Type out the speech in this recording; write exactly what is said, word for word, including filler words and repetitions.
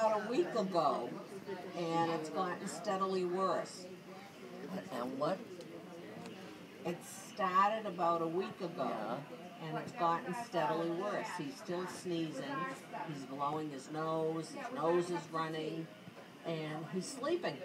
about a week ago, and it's gotten steadily worse. And what? It started about a week ago, yeah. and it's gotten steadily worse. He's still sneezing. He's blowing his nose. His nose is running, and he's sleeping.